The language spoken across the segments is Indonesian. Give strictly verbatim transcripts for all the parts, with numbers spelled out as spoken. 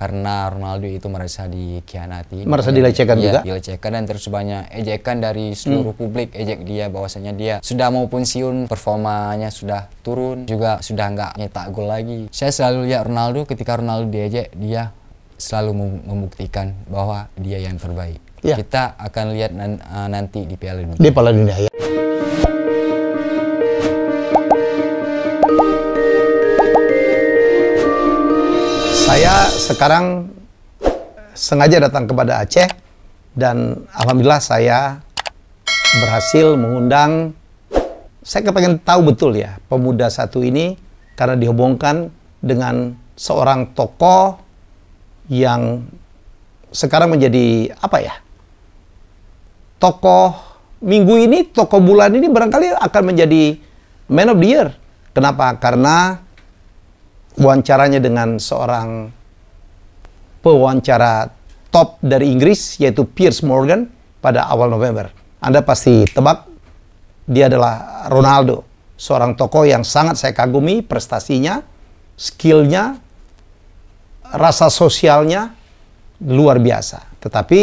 karena Ronaldo itu merasa dikhianati, merasa dilecehkan ya, juga, dilecehkan dan terus banyak ejekan dari seluruh hmm. publik, ejek dia bahwasanya dia sudah mau pensiun, performanya sudah turun, juga sudah nggak nyetak gol lagi. Saya selalu lihat Ronaldo, ketika Ronaldo diejek dia selalu membuktikan bahwa dia yang terbaik. Ya. Kita akan lihat nan nanti di Piala Dunia. Di Piala Dunia ya. Saya sekarang sengaja datang kepada Aceh dan alhamdulillah saya berhasil mengundang. Saya kepengen tahu betul ya pemuda satu ini karena dihubungkan dengan seorang tokoh yang sekarang menjadi apa ya? Tokoh minggu ini, tokoh bulan ini barangkali akan menjadi Man of the Year. Kenapa? Karena wawancaranya dengan seorang pewawancara top dari Inggris, yaitu Piers Morgan pada awal November. Anda pasti tebak, dia adalah Ronaldo. Seorang tokoh yang sangat saya kagumi prestasinya, skillnya, rasa sosialnya, luar biasa. Tetapi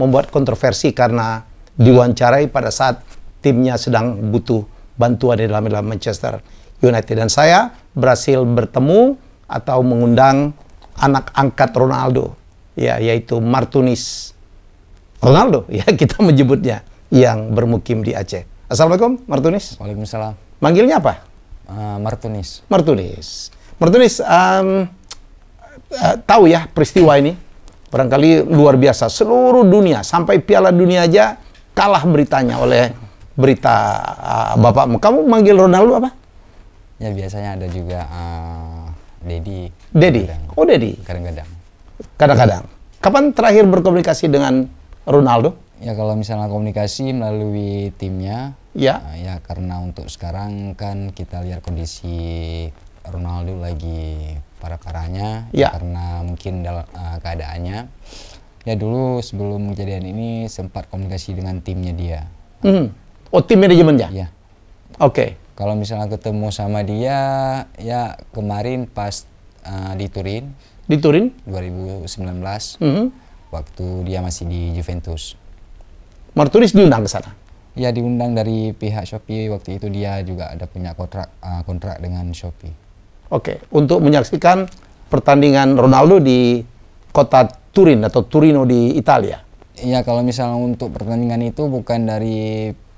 membuat kontroversi karena diwawancarai pada saat timnya sedang butuh bantuan di dalam Manchester United. Dan saya berhasil bertemu atau mengundang anak angkat Ronaldo, ya, yaitu Martunis Ronaldo, ya kita menyebutnya, yang bermukim di Aceh. Assalamualaikum, Martunis. Waalaikumsalam. Manggilnya apa? Uh, Martunis. Martunis. Martunis, um, uh, tahu ya peristiwa ini? Barangkali luar biasa. Seluruh dunia, sampai Piala Dunia aja kalah beritanya oleh berita uh, Bapak. Kamu manggil Ronaldo apa? Ya biasanya ada juga uh, Dedi. Dedi? Oh Dedi? Kadang-kadang. Kadang-kadang. Kapan terakhir berkomunikasi dengan Ronaldo? Ya kalau misalnya komunikasi melalui timnya. Ya. Uh, ya karena untuk sekarang kan kita lihat kondisi Ronaldo lagi parah-parahnya. Ya. Karena mungkin dalam uh, keadaannya. Ya dulu sebelum kejadian ini sempat komunikasi dengan timnya dia. Mm. Oh tim manajemennya? Ya. Oke. Okay. Kalau misalnya ketemu sama dia, ya kemarin pas uh, di Turin. Di Turin? dua ribu sembilan belas, mm-hmm. waktu dia masih di Juventus. Martunis diundang ke sana? Ya diundang dari pihak Shopee, waktu itu dia juga ada punya kontrak, uh, kontrak dengan Shopee. Oke, untuk menyaksikan pertandingan Ronaldo di kota Turin atau Turino di Italia? Ya kalau misalnya untuk pertandingan itu bukan dari...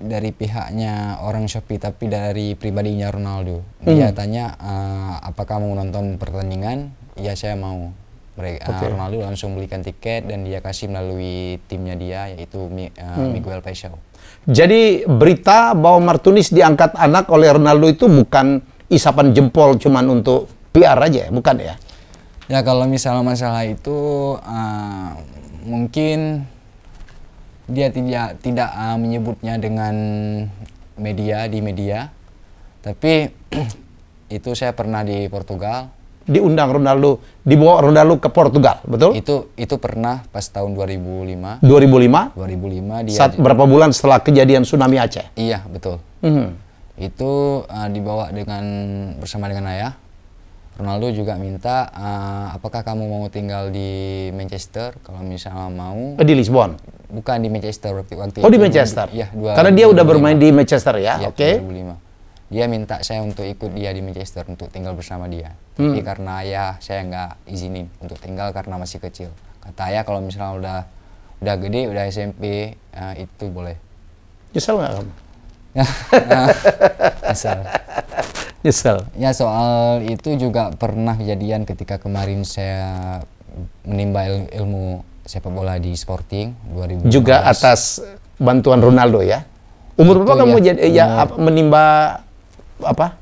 dari pihaknya orang Shopee, tapi dari pribadinya Ronaldo. Dia hmm. tanya, uh, apakah mau nonton pertandingan? Ya saya mau. Mereka, okay. uh, Ronaldo langsung belikan tiket dan dia kasih melalui timnya dia, yaitu uh, hmm. Miguel Pesau. Jadi berita bahwa Martunis diangkat anak oleh Ronaldo itu bukan isapan jempol cuman untuk P R aja, bukan ya? Ya kalau misalnya masalah itu, uh, mungkin dia tidak tidak uh, menyebutnya dengan media di media, tapi itu saya pernah di Portugal. Diundang Ronaldo, dibawa Ronaldo ke Portugal, betul? Itu itu pernah pas tahun dua ribu lima. dua ribu lima? dua ribu lima dia. Saat berapa bulan setelah kejadian tsunami Aceh? Iya betul. Mm-hmm. Itu uh, dibawa dengan bersama dengan ayah. Ronaldo juga minta, uh, apakah kamu mau tinggal di Manchester? Kalau misalnya mau. Di Lisbon? Bukan, di Manchester waktu, waktu oh, itu. Oh di Manchester? Iya. Karena dia udah bermain di Manchester ya? Ya oke. Okay. Dia minta saya untuk ikut dia di Manchester, untuk tinggal bersama dia. Hmm. Tapi karena ayah saya nggak izinin untuk tinggal karena masih kecil. Kata ayah kalau misalnya udah udah gede, udah S M P, uh, itu boleh. Nyesel nggak kamu? Asal. Nyesel. Ya soal itu juga pernah kejadian ketika kemarin saya menimba il ilmu sepak bola di Sporting dua ribu lima belas. Juga atas bantuan Ronaldo ya. Umur berapa kamu ya, jadi ya umur, menimba apa?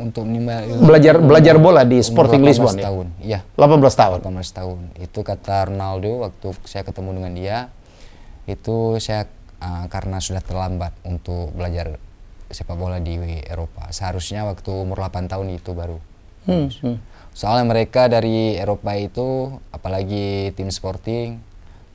Untuk menimba ilmu, belajar belajar bola di Sporting Lisbon ya. Tahun. Ya. delapan belas tahun. delapan belas tahun. Itu kata Ronaldo waktu saya ketemu dengan dia, itu saya uh, karena sudah terlambat untuk belajar sepak bola di Eropa. Seharusnya waktu umur delapan tahun itu baru. Hmm, hmm. Soalnya mereka dari Eropa itu, apalagi tim Sporting,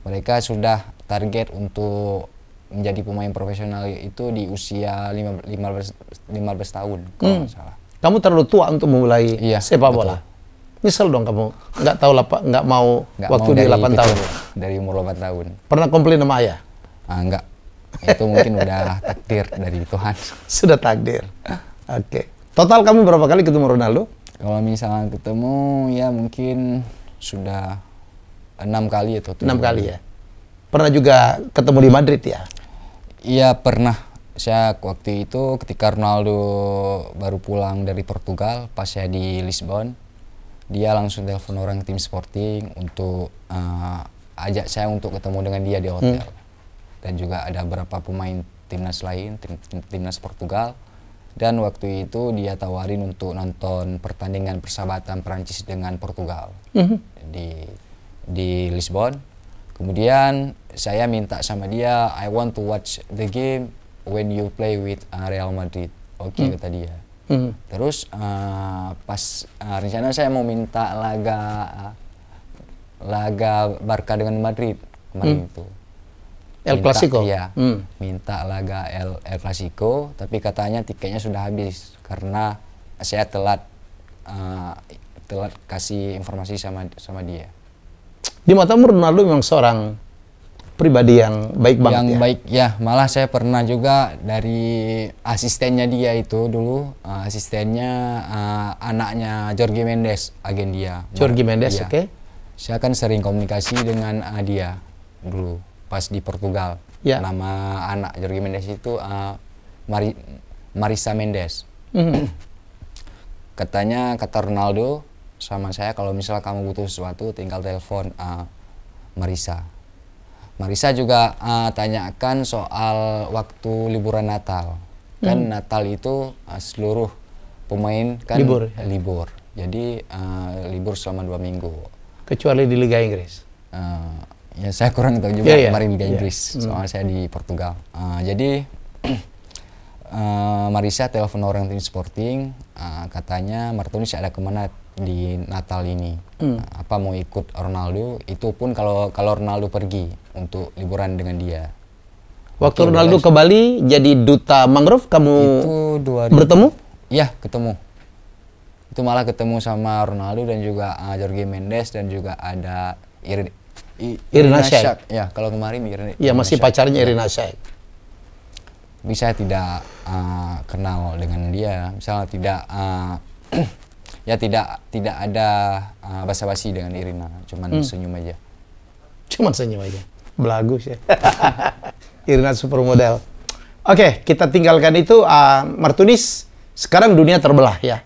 mereka sudah target untuk menjadi pemain profesional itu di usia lima belas tahun, kalau nggak salah. Kamu terlalu tua untuk memulai iya, sepak bola? Betul. Misal dong kamu nggak tahu lapa, nggak mau nggak waktu mau di delapan tahun. Dari umur delapan tahun. Pernah komplain sama ayah? Ah, enggak. Itu mungkin udah takdir dari Tuhan. Sudah takdir. Oke. Okay. Total kamu berapa kali ketemu Ronaldo? Kalau misalnya ketemu ya mungkin sudah enam kali atau tujuh. Enam kali ya. Pernah juga ketemu di Madrid ya? Iya pernah. Saya waktu itu ketika Ronaldo baru pulang dari Portugal, pas saya di Lisbon, dia langsung telepon orang tim Sporting untuk uh, ajak saya untuk ketemu dengan dia di hotel. Hmm. Dan juga ada beberapa pemain timnas lain, tim, tim, timnas Portugal. Dan waktu itu dia tawarin untuk nonton pertandingan persahabatan Perancis dengan Portugal hmm. di di Lisbon. Kemudian saya minta sama dia, I want to watch the game when you play with uh, Real Madrid. Oke, okay, hmm. kata dia. Hmm. Terus uh, pas uh, rencana saya mau minta laga uh, laga Barca dengan Madrid kemarin hmm. itu. El Clasico. Iya. Hmm. Minta laga El, El Clasico, tapi katanya tiketnya sudah habis karena saya telat uh, telat kasih informasi sama sama dia. Di matamu Ronaldo memang seorang pribadi yang baik banget yang ya? baik ya, malah saya pernah juga dari asistennya dia itu dulu, uh, asistennya uh, anaknya Jorge Mendes, agen dia. Jorge Mendes, oke. Okay. Saya kan sering komunikasi dengan uh, dia dulu pas di Portugal. Yeah. Nama anak Jorge Mendes itu uh, Mari Marisa Mendes. Mm-hmm. Katanya, kata Ronaldo sama saya, kalau misalnya kamu butuh sesuatu tinggal telepon uh, Marisa. Marisa juga uh, tanyakan soal waktu liburan Natal. Kan hmm. Natal itu uh, seluruh pemain kan libur. Ya? libur. Jadi uh, libur selama dua minggu. Kecuali di Liga Inggris? Uh, ya saya kurang tahu juga yeah, yeah. kemarin Liga yeah. Inggris, soalnya hmm. saya di Portugal. Uh, jadi uh, Marisa telepon orang tim Sporting, uh, katanya Martunis ada kemana di Natal ini, hmm. apa mau ikut Ronaldo, itu pun kalau kalau Ronaldo pergi untuk liburan dengan dia. Waktu Mungkin Ronaldo ke Bali jadi duta mangrove, kamu itu bertemu? Iya, ketemu. Itu malah ketemu sama Ronaldo dan juga uh, Jorge Mendes dan juga ada Irina, Irina Shayk. Ya, kalau kemarin Irina. Iya, masih Shayk. Pacarnya Irina Shayk. Bisa tidak uh, kenal dengan dia, misalnya tidak uh, ya tidak tidak ada uh, basa-basi dengan Irina, cuman hmm. senyum aja. Cuman senyum aja. Belagu sih. Irina supermodel. Oke, okay, kita tinggalkan itu. Uh, Martunis, sekarang dunia terbelah ya.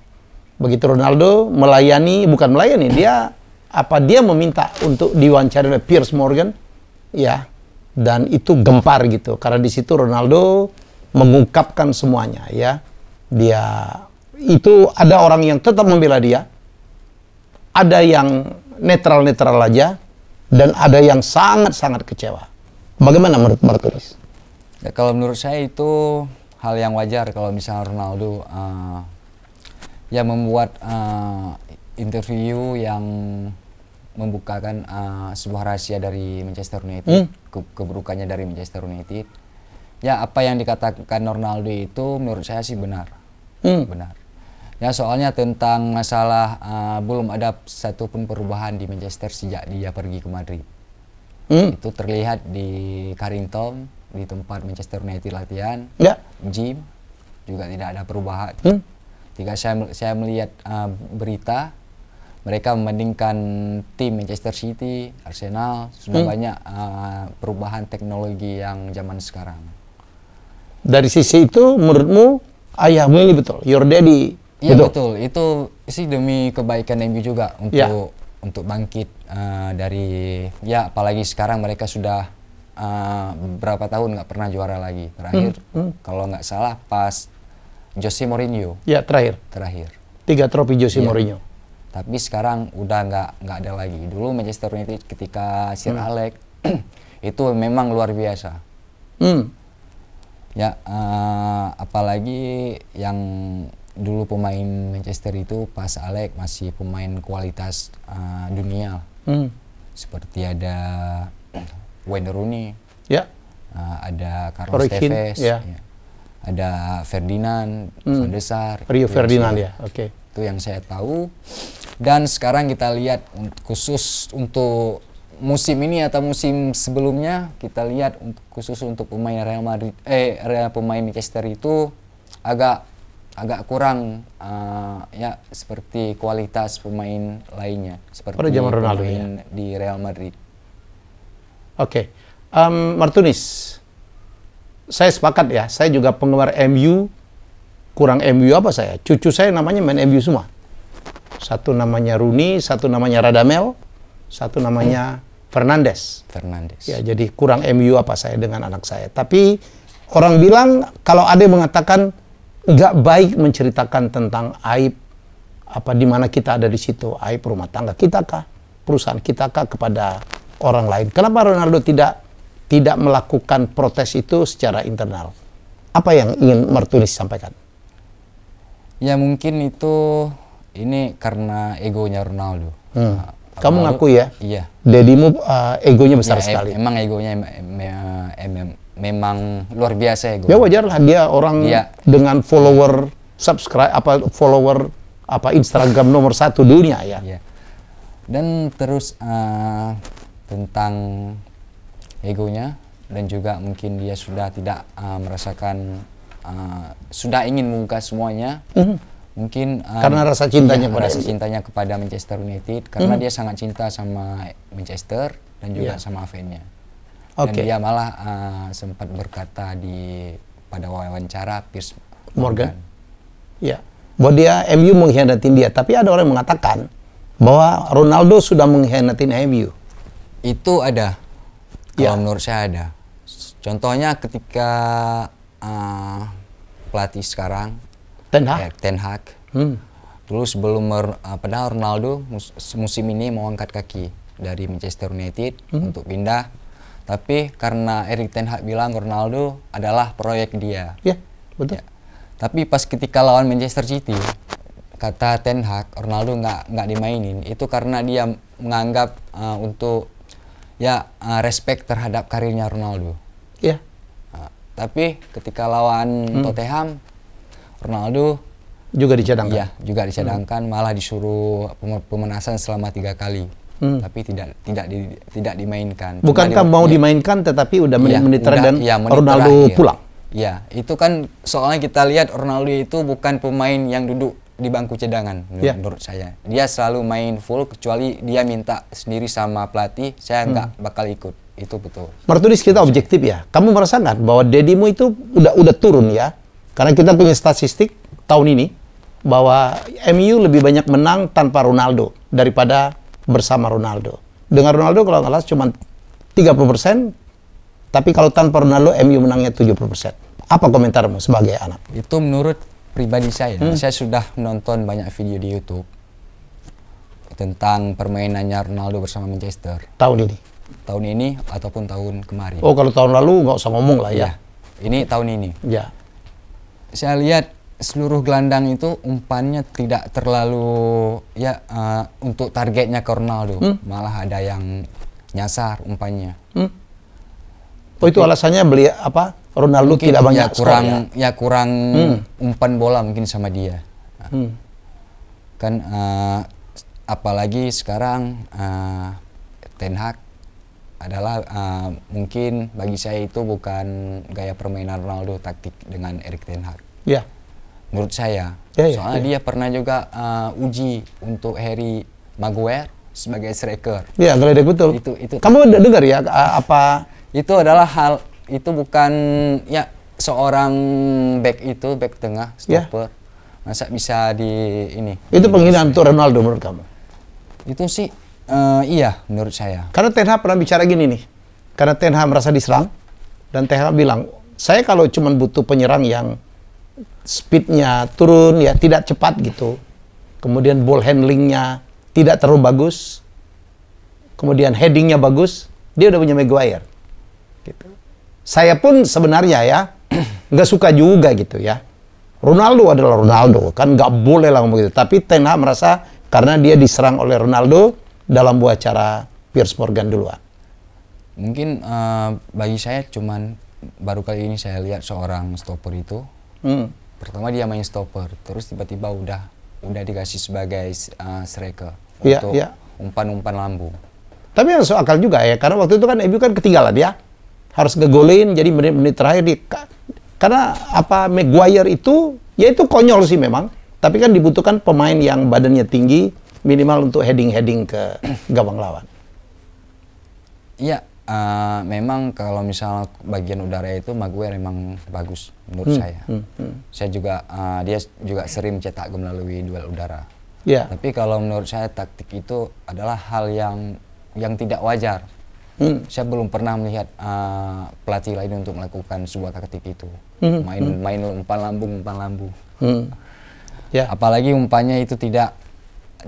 Begitu Ronaldo melayani, bukan melayani, dia apa dia meminta untuk diwawancara oleh Piers Morgan, ya. Dan itu gempar gitu, karena di situ Ronaldo mengungkapkan semuanya ya. Dia itu ada orang yang tetap membela dia, ada yang netral-netral aja, dan ada yang sangat-sangat kecewa. Bagaimana menurut Martunis? Ya, kalau menurut saya itu hal yang wajar kalau misalnya Ronaldo uh, ya membuat uh, interview yang membukakan uh, sebuah rahasia dari Manchester United, hmm? ke keburukannya dari Manchester United. Ya apa yang dikatakan Ronaldo itu menurut saya sih benar, hmm. benar. Ya soalnya tentang masalah uh, belum ada satupun perubahan di Manchester sejak dia pergi ke Madrid. Mm. Itu terlihat di Carrington, di tempat Manchester United latihan, yeah. gym juga tidak ada perubahan. Mm. Jika saya saya melihat uh, berita, mereka membandingkan tim Manchester City, Arsenal sudah mm. banyak uh, perubahan teknologi yang zaman sekarang. Dari sisi itu, menurutmu ayahmu ini betul, your daddy. Iya betul. betul, itu sih demi kebaikan M U juga untuk yeah. untuk bangkit uh, dari ya apalagi sekarang mereka sudah uh, berapa tahun nggak pernah juara lagi terakhir hmm, hmm. kalau nggak salah pas Jose Mourinho. Ya yeah, terakhir. Terakhir. Tiga trofi Jose yeah. Mourinho. Tapi sekarang udah nggak nggak ada lagi. Dulu Manchester United ketika Sir hmm. Alex itu memang luar biasa. Hmm. Ya uh, apalagi yang dulu pemain Manchester itu pas Alex masih pemain kualitas uh, dunia hmm. seperti ada Wayne Rooney, yeah. uh, ada Carlos Tevez, yeah. ya. ada Ferdinand, hmm. Sandesar, Rio Ferdinand ya, oke. Okay. itu yang saya tahu. Dan sekarang kita lihat khusus untuk musim ini atau musim sebelumnya, kita lihat khusus untuk pemain Real Madrid, eh pemain Manchester itu agak agak kurang uh, ya seperti kualitas pemain lainnya seperti pada zaman Ronaldo ya, di Real Madrid. Oke, okay. um, Martunis, saya sepakat ya, saya juga penggemar M U, kurang M U apa saya? Cucu saya namanya main M U semua. Satu namanya Rooney, satu namanya Radamel, satu namanya Fernandes. Fernandes. Ya, jadi kurang M U apa saya dengan anak saya. Tapi orang bilang, kalau ada yang mengatakan nggak baik menceritakan tentang aib apa di mana kita ada di situ, aib rumah tangga kita kah, perusahaan kita kah kepada orang lain. Kenapa Ronaldo tidak tidak melakukan protes itu secara internal? Apa yang ingin Martunis sampaikan? Ya mungkin itu ini karena egonya Ronaldo. Hmm. Uh, Kamu Ronaldo, ngaku ya? Iya. Dedimu uh, egonya besar ya, sekali. Emang egonya em em em em memang luar biasa egonya. Ya wajar lah dia orang ya, dengan follower subscribe apa follower apa Instagram nomor satu dunia ya. Ya. Dan terus uh, tentang egonya, dan juga mungkin dia sudah tidak uh, merasakan uh, sudah ingin membuka semuanya, mm-hmm. mungkin uh, karena rasa cintanya, pada rasa cintanya kepada Manchester United, karena mm-hmm. dia sangat cinta sama Manchester dan juga yeah. sama fan-nya. Okay. Dan dia malah uh, sempat berkata di pada wawancara Piers Morgan, Morgan. ya yeah. bahwa dia M U mengkhianati dia, tapi ada orang yang mengatakan bahwa Ronaldo sudah mengkhianati M U. Itu ada, kalau ya. menurut saya ada. Contohnya ketika uh, pelatih sekarang Ten Hag, Erik Ten Hag, hmm. dulu sebelum uh, padahal Ronaldo mus musim ini mau angkat kaki dari Manchester United hmm. untuk pindah, tapi karena Erik Ten Hag bilang Ronaldo adalah proyek dia. Ya, betul. Ya. Tapi pas ketika lawan Manchester City, kata Ten Hag, Ronaldo nggak nggak dimainin. Itu karena dia menganggap uh, untuk ya uh, respect terhadap karirnya Ronaldo. Iya. Yeah. Uh, tapi ketika lawan hmm. Tottenham, Ronaldo juga dicadangkan. Iya, juga dicadangkan. Hmm. Malah disuruh pemanasan selama tiga kali. Hmm. Tapi tidak tidak di, tidak dimainkan. Bukankah mau ya. dimainkan, tetapi udah menit-menit terakhir dan ya, menit Ronaldo terakhir. pulang. Iya, itu kan soalnya kita lihat Ronaldo itu bukan pemain yang duduk di bangku cadangan yeah. menurut saya. Dia selalu main full, kecuali dia minta sendiri sama pelatih, saya nggak hmm. bakal ikut. Itu betul. Martunis, kita objektif ya. Kamu merasa nggak bahwa dedimu itu udah udah turun ya? Karena kita punya statistik tahun ini bahwa M U lebih banyak menang tanpa Ronaldo daripada bersama Ronaldo. Dengan Ronaldo kalau nggak salah cuma tiga puluh persen, tapi kalau tanpa Ronaldo M U menangnya tujuh puluh persen. Apa komentarmu sebagai anak? Itu menurut pribadi saya, hmm. saya sudah menonton banyak video di YouTube tentang permainannya Ronaldo bersama Manchester. Tahun ini? Tahun ini ataupun tahun kemarin. Oh, kalau tahun lalu nggak usah ngomong lah ya. Ya. Ini tahun ini. Ya. Saya lihat seluruh gelandang itu umpannya tidak terlalu ya uh, untuk targetnya ke Ronaldo. Hmm? Malah ada yang nyasar umpannya. Hmm? Oh, itu alasannya beli apa? Ronaldo mungkin tidak banyak ya kurang skornya. ya kurang hmm. umpan bola mungkin sama dia. Hmm. Kan uh, apalagi sekarang uh, Ten Hag adalah uh, mungkin bagi saya itu bukan gaya permainan Ronaldo taktik dengan Erik Ten Hag. Ya. Menurut saya. Ya, ya, soalnya ya. dia pernah juga uh, uji untuk Harry Maguire sebagai striker. Iya, betul. Itu itu. Kamu udah dengar ya apa itu adalah hal itu bukan ya seorang back itu back tengah stopper yeah. masa bisa di ini itu di penghinaan untuk Ronaldo menurut kamu? Itu sih uh, iya menurut saya, karena Ten Hag pernah bicara gini nih, karena Ten Hag merasa diserang dan Ten Hag bilang saya kalau cuma butuh penyerang yang speednya turun ya tidak cepat gitu, kemudian ball handlingnya tidak terlalu bagus, kemudian headingnya bagus, dia udah punya Maguire gitu. Saya pun sebenarnya ya nggak suka juga gitu ya. Ronaldo adalah Ronaldo, kan nggak boleh lah begitu. Tapi Ten Hag merasa karena dia diserang oleh Ronaldo dalam buah acara Piers Morgan duluan. Mungkin uh, bagi saya cuman baru kali ini saya lihat seorang stopper itu. Hmm. Pertama dia main stopper, terus tiba-tiba udah udah dikasih sebagai uh, striker ya, untuk ya. umpan-umpan lambung. Tapi masuk akal juga ya, karena waktu itu kan M U kan ketinggalan ya, harus ngegolin, jadi menit-menit terakhir di, karena apa Maguire itu ya itu konyol sih memang, tapi kan dibutuhkan pemain yang badannya tinggi minimal untuk heading-heading ke gawang lawan. Iya, uh, memang kalau misalnya bagian udara itu Maguire memang bagus menurut hmm, saya. Hmm, hmm. Saya juga uh, dia juga sering cetak gol melalui duel udara. Yeah. Tapi kalau menurut saya taktik itu adalah hal yang yang tidak wajar. Hmm. Saya belum pernah melihat uh, pelatih lain untuk melakukan sebuah taktik itu. Hmm. Main hmm. main umpan lambung umpan lambung. Hmm. Yeah. Apalagi umpannya itu tidak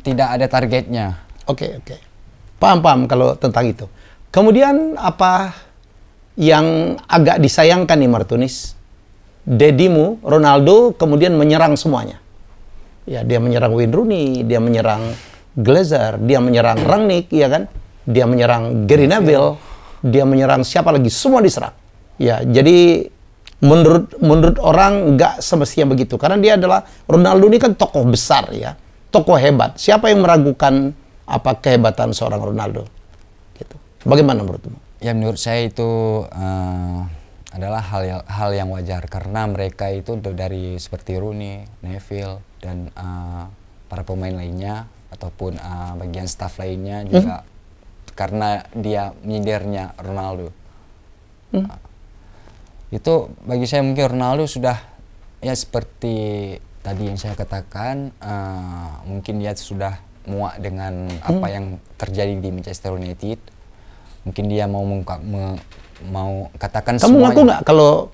tidak ada targetnya. Oke okay, oke. Okay. Paham paham kalau tentang itu. Kemudian apa yang agak disayangkan nih Martunis? Dedimu Ronaldo kemudian menyerang semuanya. Ya dia menyerang Wayne Rooney, dia menyerang Glazer, dia menyerang Rangnick, ya kan? Dia menyerang Gary Neville, dia menyerang siapa lagi? Semua diserang. Ya, jadi menurut menurut orang nggak semestinya begitu. Karena dia adalah Ronaldo ini kan tokoh besar ya, tokoh hebat. Siapa yang meragukan apa kehebatan seorang Ronaldo? Gitu. Bagaimana menurutmu? Ya menurut saya itu uh, adalah hal yang, hal yang wajar karena mereka itu dari seperti Rooney, Neville dan uh, para pemain lainnya ataupun uh, bagian staf lainnya juga. Hmm? Karena dia nyindirnya Ronaldo, hmm. uh, itu bagi saya mungkin Ronaldo sudah ya seperti tadi yang saya katakan, uh, mungkin dia sudah muak dengan hmm. apa yang terjadi di Manchester United. Mungkin dia mau mengungkap, me, mau katakan. Kamu ngaku nggak kalau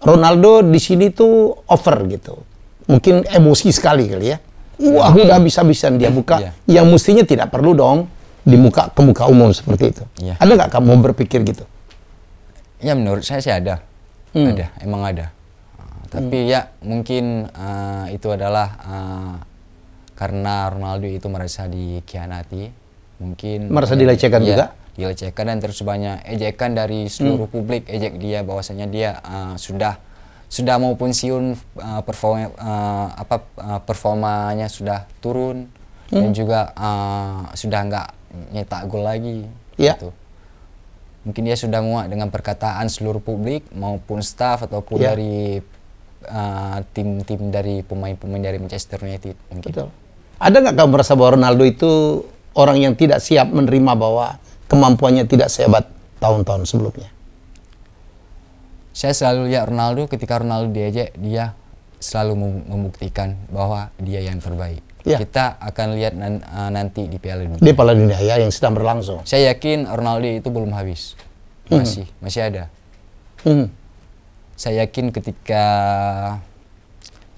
Ronaldo di sini tuh over gitu? Mungkin emosi sekali kali ya. Wah, udah habis-habisan dia buka, yeah. yang mestinya tidak perlu dong. Di muka ke muka umum seperti itu. Ya. Ada nggak kamu berpikir gitu? Ya menurut saya sih ada, hmm. ada, emang ada. Uh, tapi hmm. ya mungkin uh, itu adalah uh, karena Ronaldo itu merasa dikhianati, mungkin merasa ya, dilecehkan ya, juga, dilecehkan dan terus banyak ejekan dari seluruh hmm. publik ejek dia bahwasanya dia uh, sudah sudah mau pensiun, uh, performa uh, apa uh, performanya sudah turun hmm. dan juga uh, sudah nggak nyetak gol lagi, ya. Gitu. Mungkin dia sudah muak dengan perkataan seluruh publik maupun staf ataupun ya. dari tim-tim uh, dari pemain-pemain dari Manchester United. Mungkin. Betul. Ada nggak kamu merasa bahwa Ronaldo itu orang yang tidak siap menerima bahwa kemampuannya tidak sehebat tahun-tahun sebelumnya? Saya selalu lihat Ronaldo ketika Ronaldo diejek dia selalu membuktikan bahwa dia yang terbaik. Ya. Kita akan lihat nan nanti di Piala Dunia. Di Piala Dunia ya yang sedang berlangsung. Saya yakin Ronaldo itu belum habis, masih hmm. masih ada. Hmm. Saya yakin ketika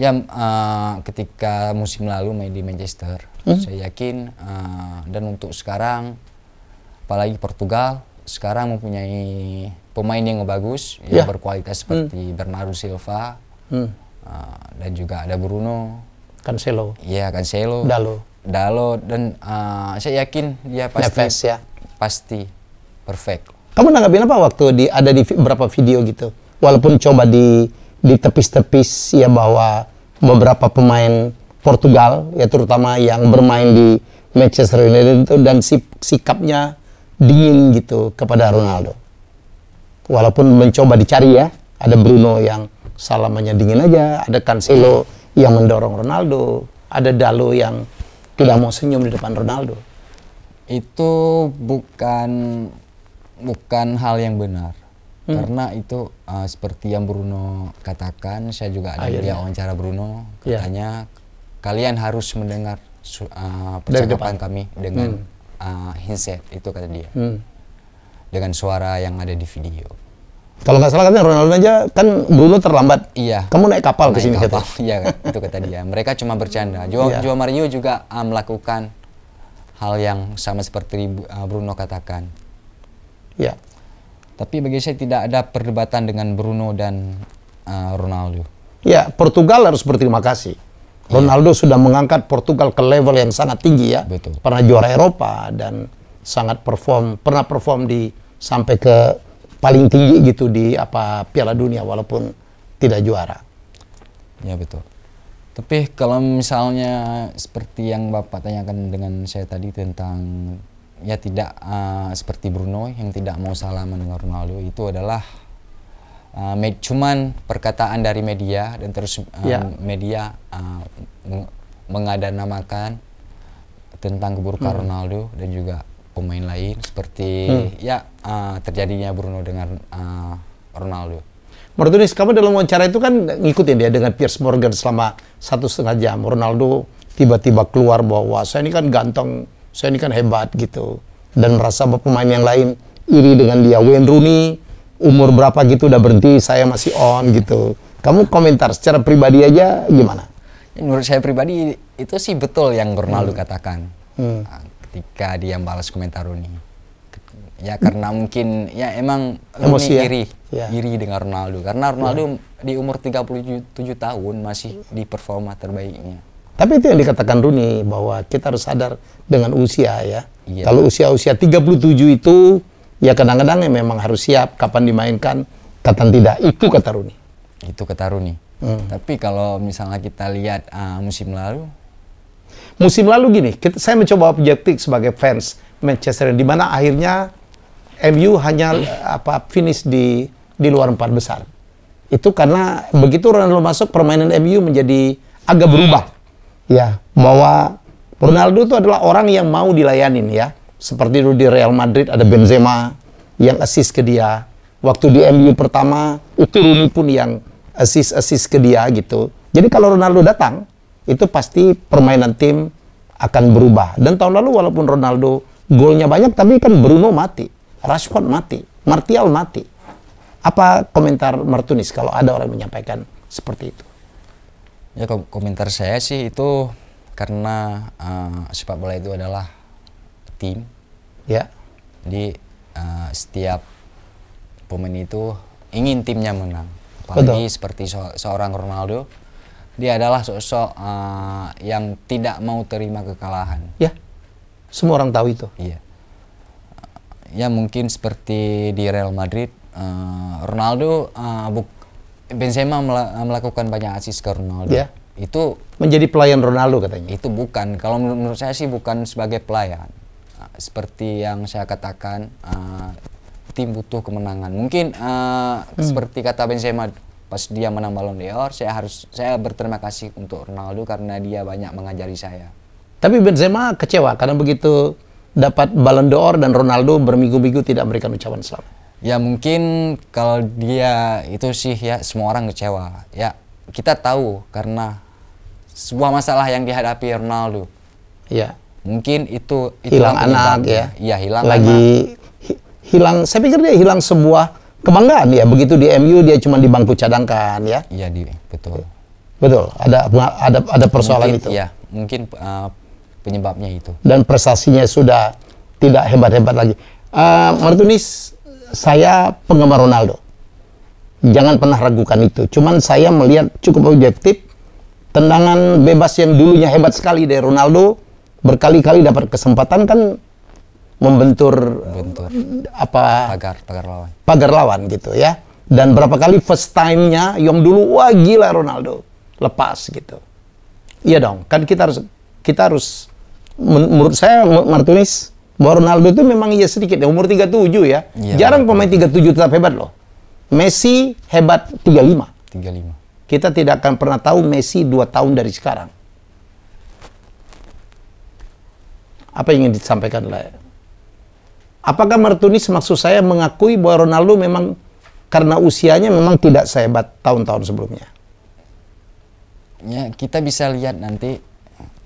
ya uh, ketika musim lalu main di Manchester, hmm. saya yakin uh, dan untuk sekarang, apalagi Portugal sekarang mempunyai pemain yang bagus, yang ya. berkualitas seperti hmm. Bernardo Silva hmm. uh, dan juga ada Bruno. Cancelo. Iya, Cancelo. Dalot. Dalot dan uh, saya yakin dia pasti Nefes, ya. pasti perfect. Kamu nanggapin apa waktu di ada di beberapa video gitu? Walaupun coba di di tepis-tepis ya bahwa beberapa pemain Portugal ya terutama yang bermain di Manchester United itu dan sikapnya dingin gitu kepada Ronaldo. Walaupun mencoba dicari ya, ada Bruno yang salamannya dingin aja, ada Cancelo yang mendorong Ronaldo, ada Dalot yang tidak mau senyum di depan Ronaldo. Itu bukan bukan hal yang benar, hmm. karena itu uh, seperti yang Bruno katakan. Saya juga ada dia wawancara Bruno, katanya yeah. kalian harus mendengar uh, percakapan kami dengan hmm. uh, headset itu kata dia, hmm. dengan suara yang ada di video. Kalau nggak salah katanya Ronaldo aja kan Bruno terlambat. Iya. Kamu naik kapal ke sini kata. Iya kan? Itu kata dia. Mereka cuma bercanda. Joao iya. Joao Mourinho juga uh, melakukan hal yang sama seperti uh, Bruno katakan. Iya. Tapi bagi saya tidak ada perdebatan dengan Bruno dan uh, Ronaldo. Ya, Portugal harus berterima kasih. Iya. Ronaldo sudah mengangkat Portugal ke level yang sangat tinggi ya. Betul. Pernah juara Eropa dan sangat perform, pernah perform di sampai ke paling tinggi gitu di apa Piala Dunia walaupun tidak juara. Ya betul. Tapi kalau misalnya seperti yang Bapak tanyakan dengan saya tadi tentang ya tidak uh, seperti Bruno yang tidak mau salaman dengan Ronaldo, itu adalah uh, med cuman perkataan dari media dan terus uh, ya. media uh, mengadanamakan tentang keburukan hmm. Ronaldo dan juga pemain lain seperti hmm. ya uh, terjadinya Bruno dengan uh, Ronaldo. Martunis, kamu dalam wawancara itu kan ngikutin dia dengan Piers Morgan selama satu setengah jam. Ronaldo tiba-tiba keluar bahwa saya ini kan ganteng, saya ini kan hebat gitu. Dan merasa bahwa pemain yang lain iri dengan dia. Wayne Rooney umur berapa gitu udah berhenti, saya masih on gitu. Kamu komentar secara pribadi aja gimana? Menurut saya pribadi itu sih betul yang Ronaldo hmm. katakan hmm. ketika dia balas komentar Rooney. Ya karena mungkin ya emang emosi ya? iri yeah. iri dengan Ronaldo karena Ronaldo yeah. di umur tiga puluh tujuh tahun masih di performa terbaiknya. Tapi itu yang dikatakan Rooney bahwa kita harus sadar dengan usia ya. Yeah. Kalau usia-usia tiga puluh tujuh itu ya kadang-kadang ya memang harus siap kapan dimainkan, kapan tidak. Itu kata Rooney. Itu kata Rooney. Hmm. Tapi kalau misalnya kita lihat uh, musim lalu musim lalu gini, kita, saya mencoba objektif sebagai fans Manchester di mana akhirnya M U hanya apa finish di di luar empat besar. Itu karena begitu Ronaldo masuk permainan M U menjadi agak berubah. Ya, bahwa Ronaldo itu adalah orang yang mau dilayanin ya. Seperti dulu di Real Madrid ada Benzema yang assist ke dia. Waktu di M U pertama itu Rooney pun yang assist-assist ke dia gitu. Jadi kalau Ronaldo datang, itu pasti permainan tim akan berubah. Dan tahun lalu walaupun Ronaldo golnya banyak tapi kan Bruno mati. Rashford mati, Martial mati. Apa komentar Martunis kalau ada orang menyampaikan seperti itu? Ya komentar saya sih itu karena uh, sepak bola itu adalah tim. Ya. Jadi uh, setiap pemain itu ingin timnya menang. Apalagi betul. Seperti so seorang Ronaldo, dia adalah sosok uh, yang tidak mau terima kekalahan. Ya. Semua orang tahu itu. Iya. Ya mungkin seperti di Real Madrid, uh, Ronaldo, uh, Benzema melakukan banyak assist ke Ronaldo. Yeah. Itu menjadi pelayan Ronaldo katanya. Itu bukan, kalau menurut saya sih bukan sebagai pelayan. Uh, seperti yang saya katakan, uh, tim butuh kemenangan. Mungkin uh, hmm. seperti kata Benzema pas dia menang Ballon d'Or, saya harus saya berterima kasih untuk Ronaldo karena dia banyak mengajari saya. Tapi Benzema kecewa karena begitu dapat Ballon d'Or dan Ronaldo berminggu-minggu tidak memberikan ucapan selamat. Ya mungkin kalau dia itu sih ya semua orang kecewa. Ya kita tahu karena sebuah masalah yang dihadapi Ronaldo. Ya. Mungkin itu, itu hilang anak ya. Iya hilang lagi anak. hilang. Saya pikir dia hilang sebuah kebanggaan ya. Begitu di M U dia cuma di bangku cadangkan ya. Iya di betul. Betul. Ada ada ada persoalan mungkin, itu. Iya mungkin. Uh, Penyebabnya itu. Dan prestasinya sudah tidak hebat-hebat lagi. Uh, Martunis, saya penggemar Ronaldo. Jangan pernah ragukan itu. Cuman saya melihat cukup objektif, tendangan bebas yang dulunya hebat sekali dari Ronaldo, berkali-kali dapat kesempatan kan membentur Bentur. apa pagar, pagar lawan. Pagar lawan gitu ya. Dan berapa kali first time-nya yang dulu, wah gila Ronaldo. Lepas gitu. Iya dong, kan kita harus... Kita harus, menurut saya Martunis, bahwa Ronaldo itu memang iya sedikit, ya, umur tiga puluh tujuh ya. Iya, jarang pemain tiga puluh tujuh tetap hebat loh. Messi hebat tiga puluh lima. tiga puluh lima. Kita tidak akan pernah tahu Messi dua tahun dari sekarang. Apa yang ingin disampaikan lah ya? Apakah Martunis maksud saya mengakui bahwa Ronaldo memang karena usianya memang tidak sehebat tahun-tahun sebelumnya? Ya, kita bisa lihat nanti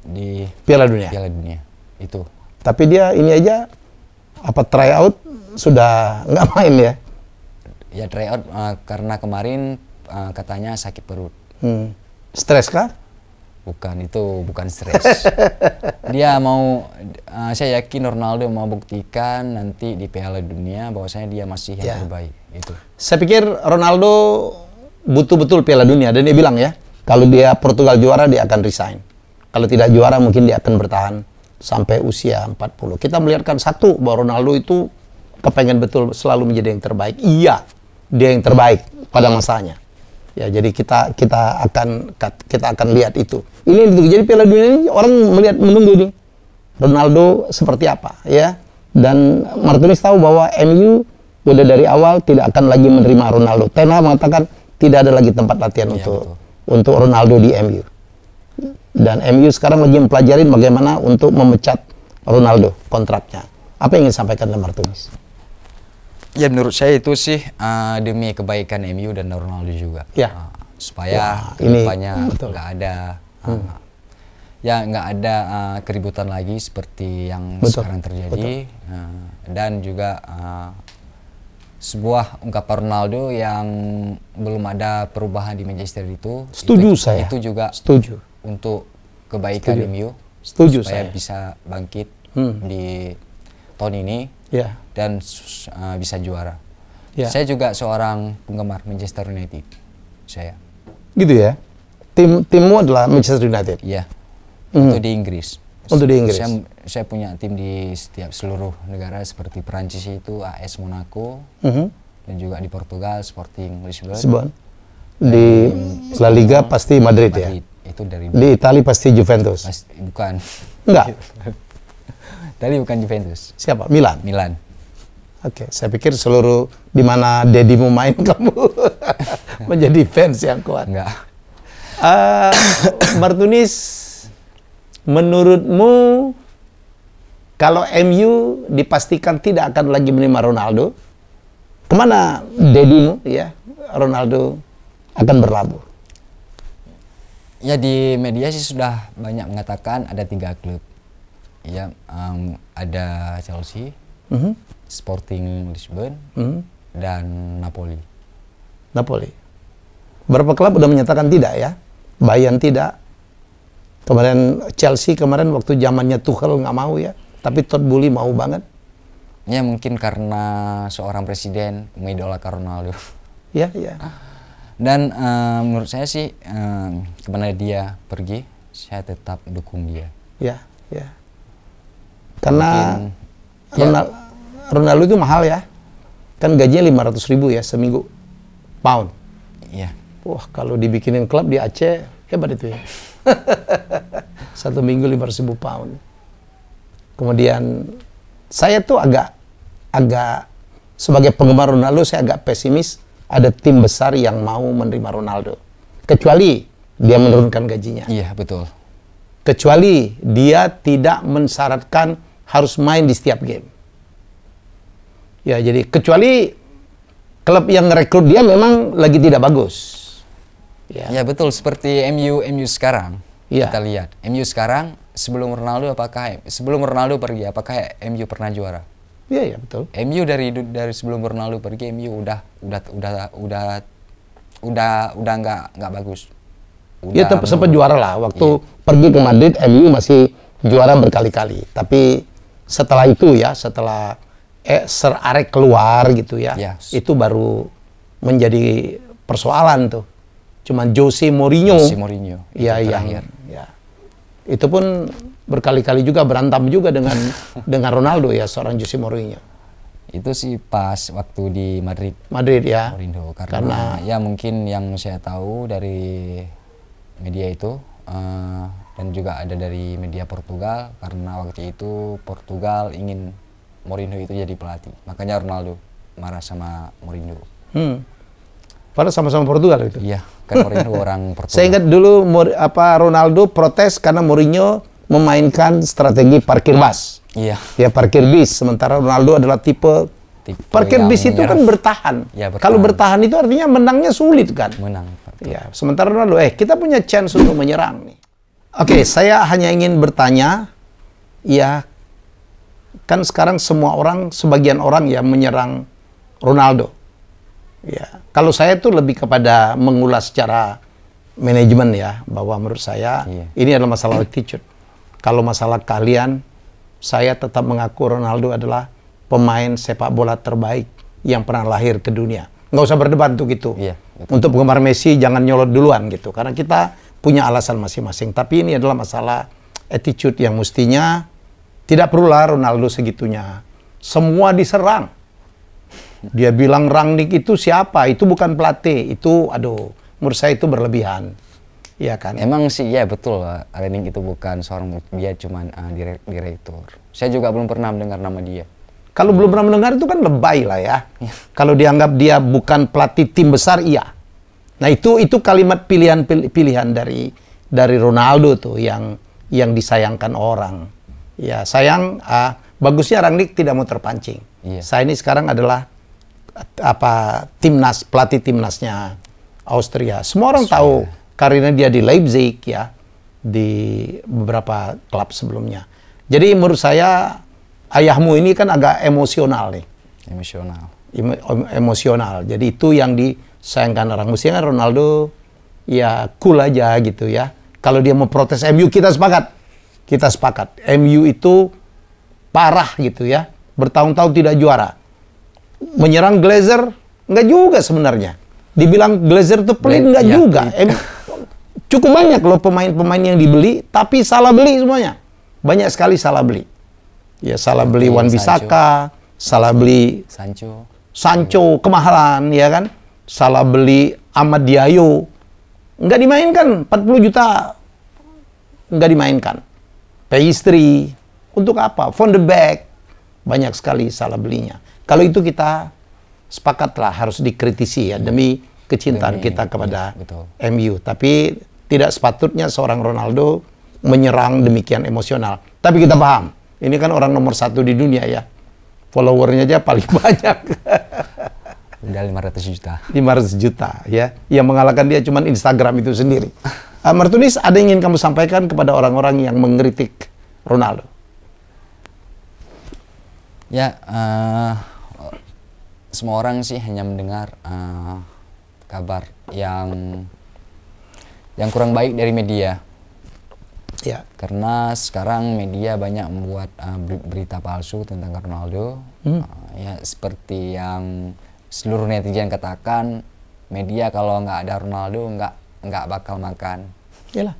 di Piala Dunia. Piala Dunia itu. Tapi dia ini aja apa tryout sudah nggak main ya? Ya tryout uh, karena kemarin uh, katanya sakit perut. Hmm. Stres kah? Bukan itu, bukan stres. Dia mau, uh, saya yakin Ronaldo mau buktikan nanti di Piala Dunia bahwasanya dia masih yang ya. terbaik. Itu. Saya pikir Ronaldo butuh betul Piala Dunia dan dia bilang ya kalau dia Portugal juara dia akan resign. Kalau tidak juara mungkin dia akan bertahan sampai usia empat puluh. Kita melihatkan satu, bahwa Ronaldo itu kepengen betul selalu menjadi yang terbaik. Iya, dia yang terbaik pada masanya. Ya, jadi kita kita akan kita akan lihat itu. Ini itu. Jadi Piala Dunia ini orang melihat menunggu nih Ronaldo seperti apa, ya. Dan Martunis tahu bahwa M U udah dari awal tidak akan lagi menerima Ronaldo. Ten Hag mengatakan tidak ada lagi tempat latihan ya, untuk betul. untuk Ronaldo di M U. Dan M U sekarang lagi mempelajari bagaimana untuk memecat Ronaldo kontraknya. Apa yang ingin sampaikan oleh Martunis? Ya, menurut saya itu sih uh, demi kebaikan M U dan Ronaldo juga. Ya. Uh, supaya kedepannya nggak ada, uh, hmm. ya nggak ada uh, keributan lagi seperti yang betul. sekarang terjadi. Uh, dan juga uh, sebuah ungkapan Ronaldo yang belum ada perubahan di Manchester itu. Setuju itu, saya. Itu juga setuju untuk kebaikan Setuju. M U. Setuju supaya saya. bisa bangkit hmm. di tahun ini. Yeah. Dan uh, bisa juara. Yeah. Saya juga seorang penggemar Manchester United. Saya. Gitu ya. Tim timmu adalah Manchester United. Iya. Yeah. Mm. Untuk di Inggris. Untuk di Inggris. Saya, saya punya tim di setiap seluruh negara seperti Perancis itu A S Monaco. Mm-hmm. Dan juga di Portugal Sporting Lisbon. Lisbon. Di La Liga pasti Madrid, Madrid ya. Itu dari. Di Italia pasti Juventus. Pasti, bukan. Enggak. Tadi bukan Juventus. Siapa? Milan. Milan. Oke, okay, saya pikir seluruh di mana Dedimu main kamu menjadi fans yang kuat. Enggak. Uh, Martunis, menurutmu kalau M U dipastikan tidak akan lagi menerima Ronaldo, kemana Dedimu ya Ronaldo akan berlabuh? Ya, di media sih sudah banyak mengatakan ada tiga klub. Ya, um, ada Chelsea, mm-hmm. Sporting Lisbon, mm-hmm. dan Napoli. Napoli. Berapa klub udah menyatakan tidak ya? Bayern tidak. Kemarin Chelsea kemarin waktu zamannya Tuchel nggak mau ya, tapi Todd Boehly mau banget. Ya mungkin karena seorang presiden mengidolakan Ronaldo. Ya, ya. Dan um, menurut saya sih um, kemana dia pergi, saya tetap dukung dia. Ya, ya. Karena mungkin, Ronaldo, ya. Ronaldo itu mahal ya, kan gajinya lima ratus ribu ya seminggu, pound. Iya. Wah, kalau dibikinin klub di Aceh, hebat itu ya. Satu minggu lima ratus ribu pound. Kemudian, saya tuh agak, agak sebagai penggemar Ronaldo, saya agak pesimis ada tim besar yang mau menerima Ronaldo. Kecuali dia menurunkan gajinya. Iya, betul. Kecuali dia tidak mensyaratkan harus main di setiap game. Ya, jadi kecuali klub yang rekrut dia memang lagi tidak bagus. Ya, ya betul, seperti M U M U sekarang. Ya. Kita lihat, M U sekarang sebelum Ronaldo apakah sebelum Ronaldo pergi apakah M U pernah juara? Iya, ya, betul. M U dari dari sebelum Ronaldo pergi M U udah udah udah udah udah udah nggak nggak bagus. Dia ya, sempat juara lah waktu iya. pergi ke Madrid, M U masih juara berkali-kali. Tapi setelah itu ya, setelah eh, Sir Alex keluar gitu ya, yes. itu baru menjadi persoalan tuh. Cuman Jose Mourinho, Jose Mourinho ya, yang, ya, itu pun berkali-kali juga berantem juga dengan dengan Ronaldo ya, seorang Jose Mourinho. Itu sih pas waktu di Madrid. Madrid ya. Mourinho karena, karena ya mungkin yang saya tahu dari media itu uh, dan juga ada dari media Portugal karena waktu itu Portugal ingin Mourinho itu jadi pelatih, makanya Ronaldo marah sama Mourinho. Hmm. Padahal sama-sama Portugal itu. Iya, kan Mourinho orang Portugal. Saya ingat dulu apa Ronaldo protes karena Mourinho memainkan strategi parkir bus. Iya. Dia parkir bis, sementara Ronaldo adalah tipe, tipe parkir bis itu kan bertahan. Ya, bertahan. Kalau bertahan itu artinya menangnya sulit kan. Menang. Ya, sementara Ronaldo, eh kita punya chance untuk menyerang nih. Oke, okay, saya hanya ingin bertanya, ya kan sekarang semua orang, sebagian orang ya menyerang Ronaldo. Ya, kalau saya tuh lebih kepada mengulas secara manajemen ya, bahwa menurut saya iya. ini adalah masalah attitude. Kalau masalah kalian, saya tetap mengaku Ronaldo adalah pemain sepak bola terbaik yang pernah lahir ke dunia. Nggak usah berdebat untuk itu. Iya. Untuk penggemar Messi jangan nyolot duluan gitu, karena kita punya alasan masing-masing. Tapi ini adalah masalah attitude yang mestinya tidak perlulah Ronaldo segitunya. Semua diserang. Dia bilang Rangnick itu siapa? Itu bukan pelatih. Itu aduh menurut saya itu berlebihan. Iya kan? Emang sih ya betul, Rangnick itu bukan seorang, dia cuman uh, direk, direktur. Saya juga belum pernah mendengar nama dia. Kalau hmm. belum pernah mendengar itu kan lebay lah ya. Kalau dianggap dia bukan pelatih tim besar, iya. Nah itu itu kalimat pilihan-pilihan dari dari Ronaldo tuh yang yang disayangkan orang. Ya sayang, uh, bagusnya Rangnick tidak mau terpancing. Iya. Saya ini sekarang adalah apa timnas pelatih timnasnya Austria. Semua orang so, tahu. Karena dia di Leipzig ya, di beberapa klub sebelumnya. Jadi menurut saya ayahmu ini kan agak emosional nih. Emosional. Emo emosional. Jadi itu yang disayangkan orang. Mestinya kan Ronaldo ya cool aja gitu ya. Kalau dia mau protes M U, kita sepakat. Kita sepakat. M U itu parah gitu ya. Bertahun-tahun tidak juara. Menyerang Glazer, enggak juga sebenarnya. Dibilang Glazer itu pelit, enggak ya, juga. Ya. Cukup banyak loh pemain-pemain yang dibeli, tapi salah beli semuanya. Banyak sekali salah beli. Ya salah beli Wan Bisaka, salah beli Sancho, Sancho kemahalan, ya kan? Salah beli Ahmad Diayo, nggak dimainkan, empat puluh juta nggak dimainkan. Pastry untuk apa? Van de Beek, banyak sekali salah belinya. Kalau itu kita sepakatlah harus dikritisi ya demi kecintaan demi, kita kepada betul. M U. Tapi tidak sepatutnya seorang Ronaldo menyerang demikian emosional. Tapi kita paham, ini kan orang nomor satu di dunia ya. Followernya aja paling banyak. Udah lima ratus juta. lima ratus juta ya. Yang mengalahkan dia cuman Instagram itu sendiri. Uh, Martunis, ada yang ingin kamu sampaikan kepada orang-orang yang mengkritik Ronaldo? Ya, uh, semua orang sih hanya mendengar uh, kabar yang yang kurang baik dari media. Ya. Karena sekarang media banyak membuat uh, berita palsu tentang Ronaldo. Hmm. Uh, ya seperti yang seluruh netizen katakan, media kalau nggak ada Ronaldo nggak nggak bakal makan. Iyalah.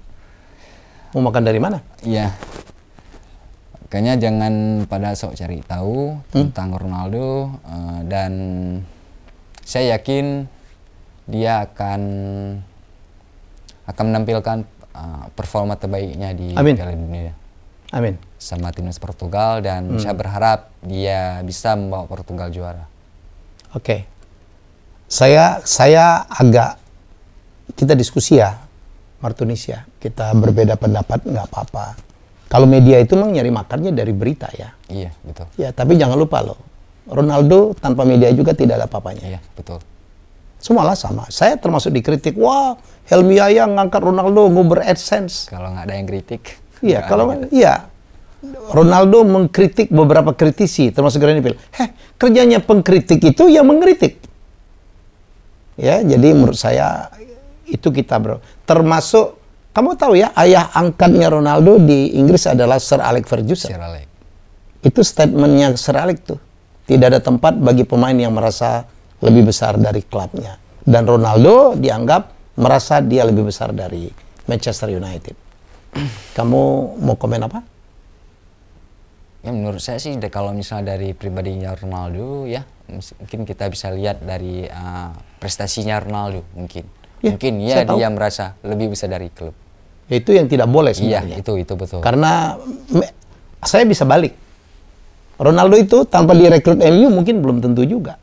Mau makan dari mana? Iya. Makanya jangan pada sok cari tahu tentang hmm. Ronaldo, uh, dan saya yakin dia akan akan menampilkan Uh, performa terbaiknya di Piala Dunia. Amin. Sama timnas Portugal, dan hmm. saya berharap dia bisa membawa Portugal juara. Oke. Okay. Saya saya agak, kita diskusi ya, Martunis ya. Kita berbeda pendapat nggak apa-apa. Kalau media itu memang nyari makannya dari berita ya. Iya, betul. Ya, tapi jangan lupa loh, Ronaldo tanpa media juga tidak ada apa-apanya. Iya, betul. Semualah sama. Saya termasuk dikritik. Wah, Helmi Yaya ngangkat Ronaldo nguber AdSense. Kalau nggak ada yang kritik. Iya, kalau iya. Ronaldo mengkritik beberapa kritisi, termasuk Granit Bill. Heh, kerjanya pengkritik itu ya mengkritik. Ya, jadi menurut saya itu kita bro. Termasuk, kamu tahu ya, ayah angkatnya Ronaldo di Inggris adalah Sir Alex Ferguson. Sir Alex. Itu statementnya Sir Alex tuh. Tidak ada tempat bagi pemain yang merasa lebih besar dari klubnya. Dan Ronaldo dianggap merasa dia lebih besar dari Manchester United. Kamu mau komen apa? Ya menurut saya sih kalau misalnya dari pribadinya Ronaldo ya, mungkin kita bisa lihat dari uh, prestasinya Ronaldo mungkin. Ya, mungkin ya dia tahu. merasa lebih besar dari klub. Itu yang tidak boleh sebenarnya. Iya, itu itu betul. Karena saya bisa balik. Ronaldo itu tanpa direkrut M U mungkin belum tentu juga.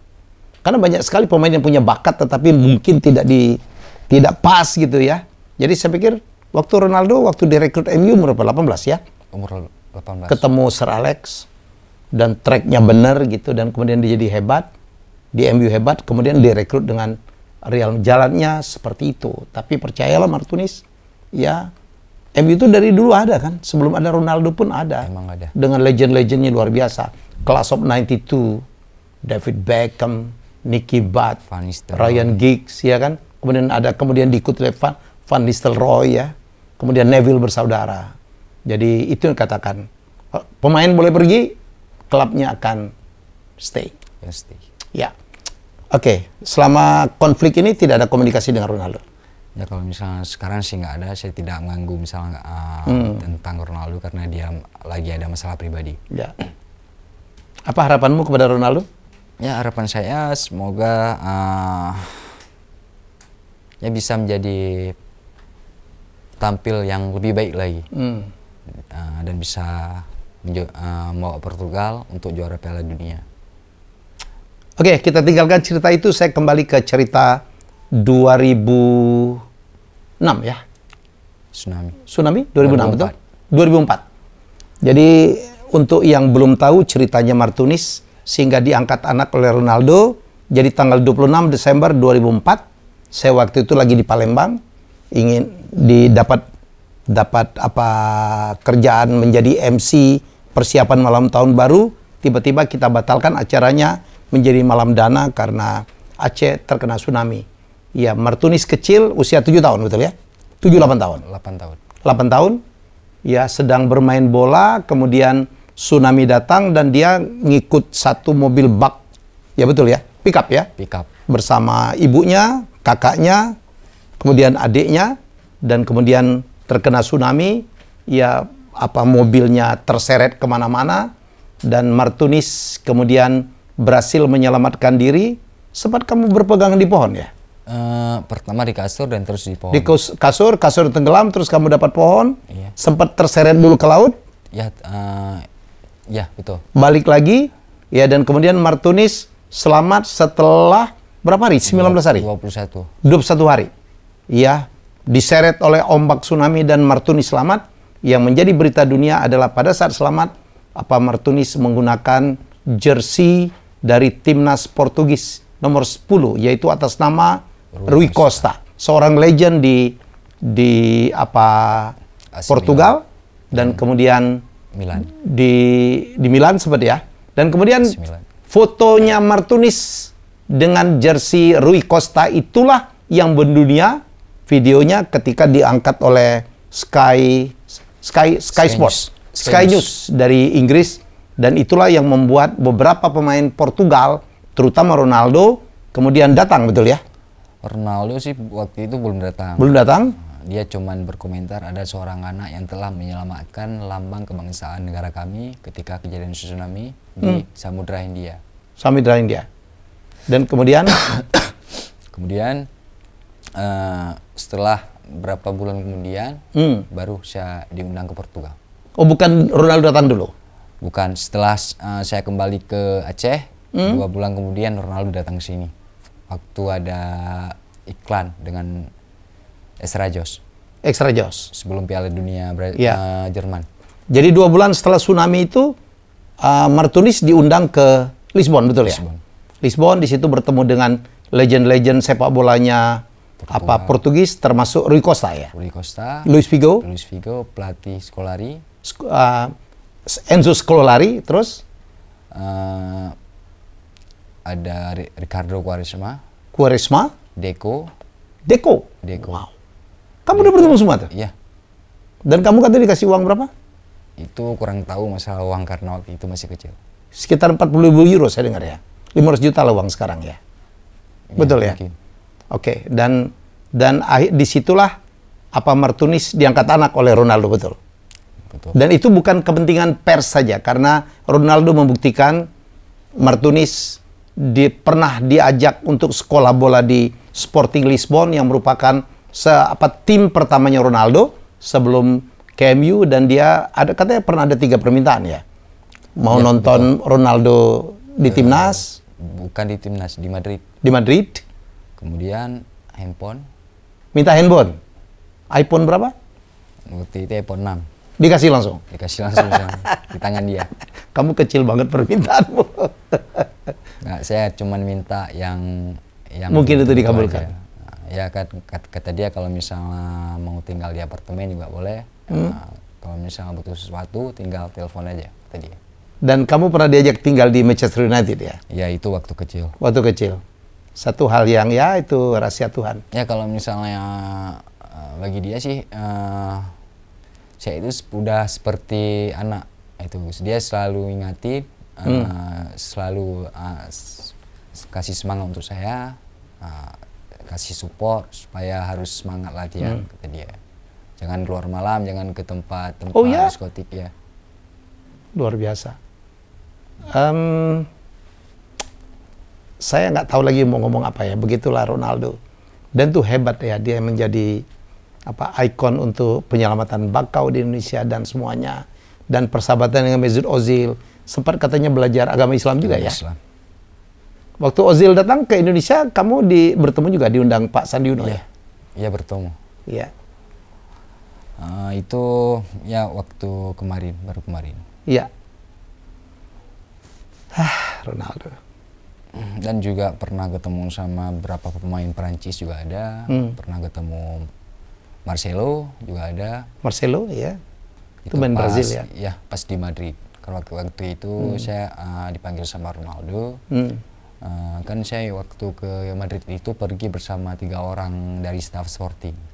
Karena banyak sekali pemain yang punya bakat tetapi mungkin tidak di tidak pas gitu ya. Jadi saya pikir waktu Ronaldo waktu direkrut M U umur delapan belas ya. Umur delapan belas. Ketemu Sir Alex dan tracknya benar gitu, dan kemudian dia jadi hebat di M U, hebat, kemudian direkrut dengan Real, jalannya seperti itu. Tapi percayalah Martunis ya, M U itu dari dulu ada kan, sebelum ada Ronaldo pun ada. Emang ada. Dengan legend-legendnya luar biasa. Class of ninety-two, David Beckham, Nicky Butt, Ryan Giggs, ya kan? Kemudian ada, kemudian diikuti oleh Van, Van Nistelrooy ya. Kemudian Neville bersaudara. Jadi itu yang katakan, pemain boleh pergi, klubnya akan stay. Yes, stay. Ya. Oke, okay. Selama konflik ini tidak ada komunikasi dengan Ronaldo? Ya kalau misalnya sekarang sih nggak ada, saya tidak mengganggu misalnya uh, hmm. tentang Ronaldo karena dia lagi ada masalah pribadi. Ya. Apa harapanmu kepada Ronaldo? Ya harapan saya semoga uh, ya bisa menjadi tampil yang lebih baik lagi, hmm. uh, dan bisa uh, membawa Portugal untuk juara Piala Dunia. Oke, kita tinggalkan cerita itu. Saya kembali ke cerita dua ribu enam ya. Tsunami. Tsunami dua ribu enam betul? dua ribu empat. Jadi untuk yang belum tahu ceritanya Martunis, sehingga diangkat anak oleh Ronaldo. Jadi tanggal dua puluh enam Desember dua ribu empat, saya waktu itu lagi di Palembang, ingin didapat dapat apa kerjaan menjadi M C persiapan malam tahun baru. Tiba-tiba kita batalkan acaranya menjadi malam dana karena Aceh terkena tsunami. Ya, Martunis kecil usia tujuh tahun, betul ya? tujuh delapan tahun. delapan tahun. delapan tahun. Ya, sedang bermain bola, kemudian tsunami datang dan dia ngikut satu mobil bak. Ya betul ya? Pick up ya? Pick up. Bersama ibunya, kakaknya, kemudian adiknya, dan kemudian terkena tsunami. Ya, apa mobilnya terseret kemana-mana, dan Martunis kemudian berhasil menyelamatkan diri. Sempat kamu berpegangan di pohon ya? Uh, pertama di kasur dan terus di pohon. Di kasur, kasur tenggelam, terus kamu dapat pohon. Iya. Sempat terseret dulu ke laut. Ya, uh, ya betul. Balik lagi, ya, dan kemudian Martunis selamat setelah berapa hari? sembilan belas hari. dua puluh satu. dua puluh satu hari. Ya, diseret oleh ombak tsunami dan Martunis selamat. Yang menjadi berita dunia adalah pada saat selamat, apa Martunis menggunakan jersey dari timnas Portugis nomor sepuluh, yaitu atas nama Rui Costa, seorang legend di di apa Portugal dan kemudian Milan. Di di Milan seperti ya. Dan kemudian fotonya Martunis dengan jersey Rui Costa itulah yang mendunia, videonya ketika diangkat oleh Sky Sky Sky Sports, Sky News dari Inggris, dan itulah yang membuat beberapa pemain Portugal terutama Ronaldo kemudian datang, betul ya? Ronaldo sih waktu itu belum datang. Belum datang? Dia cuman berkomentar ada seorang anak yang telah menyelamatkan lambang kebangsaan negara kami ketika kejadian tsunami di hmm. Samudra Hindia. Samudra Hindia. Dan kemudian? kemudian uh, setelah berapa bulan kemudian hmm. baru saya diundang ke Portugal. Oh, bukan Ronaldo datang dulu? Bukan. Setelah uh, saya kembali ke Aceh, hmm? dua bulan kemudian Ronaldo datang ke sini. Waktu ada iklan dengan Extra Joss. Extra Joss. Sebelum Piala Dunia yeah. uh, Jerman. Jadi dua bulan setelah tsunami itu, uh, Martunis diundang ke Lisbon, betul Lisbon. ya? Lisbon, di situ bertemu dengan legend-legend sepak bolanya Portugal. apa Portugis, termasuk Rui Costa ya? Rui Costa. Luis Figo. Luis Figo, pelatih Scolari. Sk uh, Enzo Scolari, terus? Uh, Ada Ricardo Quaresma, Quaresma, Deco, Deco, Deco. Wow. Kamu Deco. udah bertemu semua tuh? Iya. Dan kamu katanya dikasih uang berapa? Itu kurang tahu masalah uang karena waktu itu masih kecil. Sekitar empat puluh ribu euro saya dengar ya. lima ratus juta lah uang sekarang ya. ya Betul ya? Mungkin. Oke. Dan dan disitulah apa Martunis diangkat anak oleh Ronaldo, betul? Betul. Dan itu bukan kepentingan pers saja, karena Ronaldo membuktikan Martunis Di, pernah diajak untuk sekolah bola di Sporting Lisbon yang merupakan se, apa, tim pertamanya Ronaldo sebelum K M U, dan dia ada katanya pernah ada tiga permintaan ya mau ya, nonton betul. Ronaldo di uh, timnas, bukan di timnas, di Madrid, di Madrid, kemudian handphone, minta handphone, iPhone berapa? Waktu itu iPhone enam. Dikasih langsung? Dikasih langsung di tangan dia. Kamu kecil banget permintaanmu. Nggak, saya cuma minta yang yang mungkin itu dikabulkan. Ya, ya kata, kata dia kalau misalnya mau tinggal di apartemen juga boleh. Hmm. Nah, kalau misalnya butuh sesuatu tinggal telepon aja, kata dia. Dan kamu pernah diajak tinggal di Manchester United ya? Ya, itu waktu kecil. Waktu kecil. Satu hal yang ya itu rahasia Tuhan. Ya, kalau misalnya bagi dia sih uh, saya itu udah seperti anak itu. Dia selalu ingati. Hmm. Uh, selalu uh, kasih semangat untuk saya, uh, kasih support supaya harus semangat latihan, hmm. kata dia. Jangan keluar malam, jangan ke tempat-tempat oh, ya? diskotik ya. Luar biasa. Um, saya nggak tahu lagi mau ngomong apa ya. Begitulah Ronaldo. Dan itu hebat ya, dia menjadi apa ikon untuk penyelamatan bakau di Indonesia dan semuanya. Dan persahabatan dengan Mesut Ozil, sempat katanya belajar agama Islam juga ya. Islam. Waktu Ozil datang ke Indonesia, kamu di, bertemu juga diundang Pak Sandi Uno ya? Iya, ya, bertemu. Iya. Uh, itu ya waktu kemarin, baru kemarin. Iya. Ah, Ronaldo. Dan juga pernah ketemu sama beberapa pemain Perancis juga ada, hmm. pernah ketemu Marcelo juga ada. Marcelo ya. Itu, itu main pas, Brazil ya? Ya, pas di Madrid. Waktu, waktu itu hmm. saya uh, dipanggil sama Ronaldo. Hmm. Uh, kan saya waktu ke Madrid itu pergi bersama tiga orang dari staff Sporting.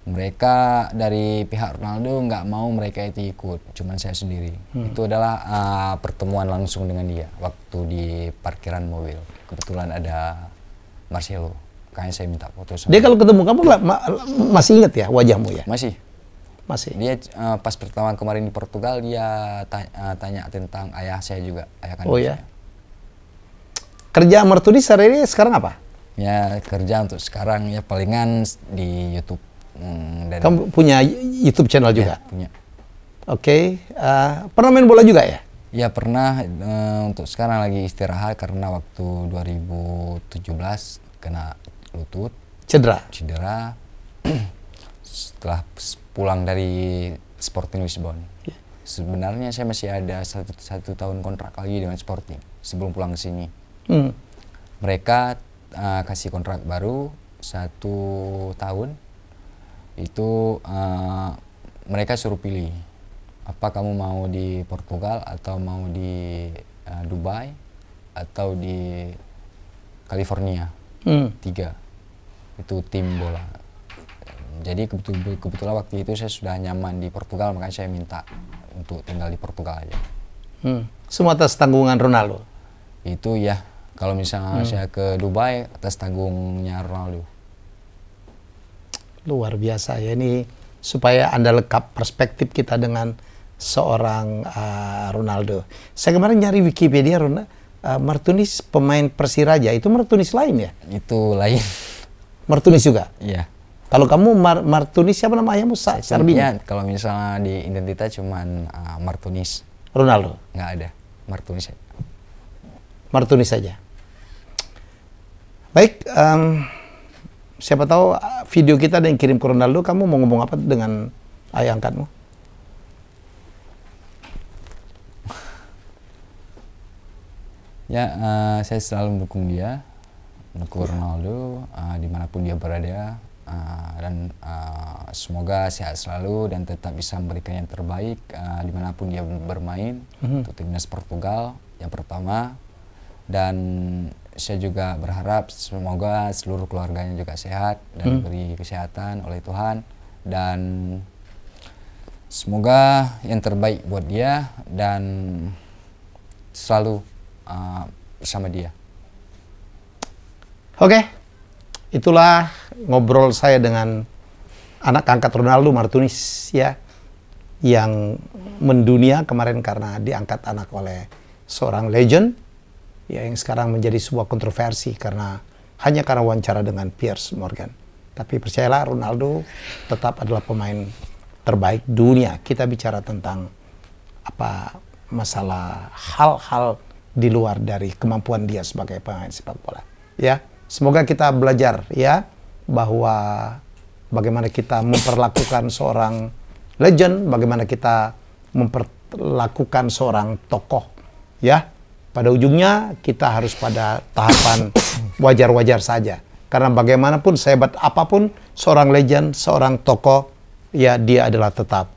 Mereka dari pihak Ronaldo nggak mau mereka itu ikut, cuman saya sendiri. Hmm. Itu adalah uh, pertemuan langsung dengan dia waktu di parkiran mobil. Kebetulan ada Marcelo. Kayaknya saya minta foto sama dia. Kalau ketemu kamu ma masih inget ya wajahmu ya? Masih. Masih. Dia uh, pas pertemuan kemarin di Portugal dia tanya, uh, tanya tentang ayah saya juga, ayah kandung. Oh ya. Saya. Kerja Martunis hari ini sekarang apa? Ya kerja untuk sekarang ya palingan di YouTube. Hmm, dan kamu punya YouTube channel juga? Ya, punya. Oke. Okay. Uh, pernah main bola juga ya? Ya pernah. Uh, untuk sekarang lagi istirahat karena waktu dua ribu tujuh belas kena lutut. Cedera. Cedera. Setelah pulang dari Sporting Lisbon. Yeah. Sebenarnya saya masih ada satu, satu tahun kontrak lagi dengan Sporting sebelum pulang ke sini. Mm. Mereka uh, kasih kontrak baru satu tahun. Itu uh, mereka suruh pilih apa kamu mau di Portugal atau mau di uh, Dubai atau di California. Mm. Tiga itu tim bola. Jadi kebetulan waktu itu saya sudah nyaman di Portugal, makanya saya minta untuk tinggal di Portugal aja. Hmm. Semua atas tanggungan Ronaldo? Itu ya, kalau misalnya hmm. saya ke Dubai atas tanggungnya Ronaldo. Luar biasa ya, ini supaya Anda lengkap perspektif kita dengan seorang uh, Ronaldo. Saya kemarin nyari Wikipedia, Ronaldo, uh, Martunis pemain Persiraja, itu Martunis lain ya? Itu lain. Martunis juga? Iya. Kalau kamu Mar Martunis, siapa nama ayahmu? Sarbinya? Kalau misalnya di identitas cuman uh, Martunis. Ronaldo? Nggak ada, Martunis saja. Martunis saja. Baik, um, siapa tahu video kita ada yang kirim ke Ronaldo, kamu mau ngomong apa dengan ayah angkatmu? Ya, uh, saya selalu mendukung dia, mendukung ya. Ronaldo, uh, dimanapun dia berada. Uh, dan uh, semoga sehat selalu dan tetap bisa memberikan yang terbaik uh, dimanapun dia bermain mm-hmm. untuk timnas Portugal yang pertama, dan saya juga berharap semoga seluruh keluarganya juga sehat dan diberi mm. kesehatan oleh Tuhan, dan semoga yang terbaik buat dia dan selalu uh, bersama dia. Oke. Okay. Itulah ngobrol saya dengan anak angkat Ronaldo, Martunis ya, yang mendunia kemarin karena diangkat anak oleh seorang legend ya, yang sekarang menjadi sebuah kontroversi karena hanya karena wawancara dengan Piers Morgan. Tapi percayalah, Ronaldo tetap adalah pemain terbaik dunia. Kita bicara tentang apa masalah hal-hal di luar dari kemampuan dia sebagai pemain sepak bola ya. Semoga kita belajar ya, bahwa bagaimana kita memperlakukan seorang legend, bagaimana kita memperlakukan seorang tokoh ya. Pada ujungnya kita harus pada tahapan wajar-wajar saja. Karena bagaimanapun sehebat apapun seorang legend, seorang tokoh ya, dia adalah tetap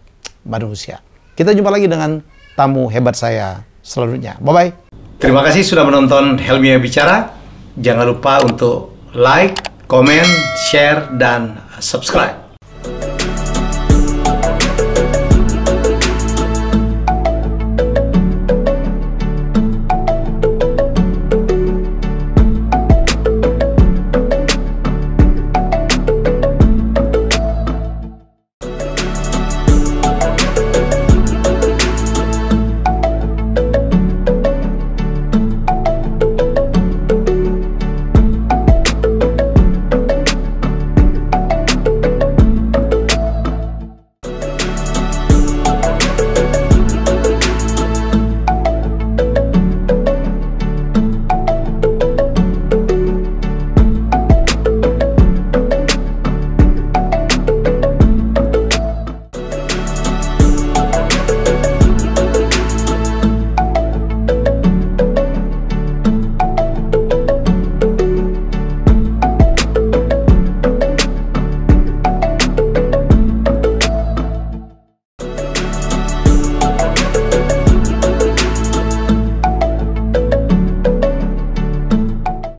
manusia. Kita jumpa lagi dengan tamu hebat saya selanjutnya. Bye-bye. Terima kasih sudah menonton Helmy Bicara. Jangan lupa untuk like, komen, share, dan subscribe.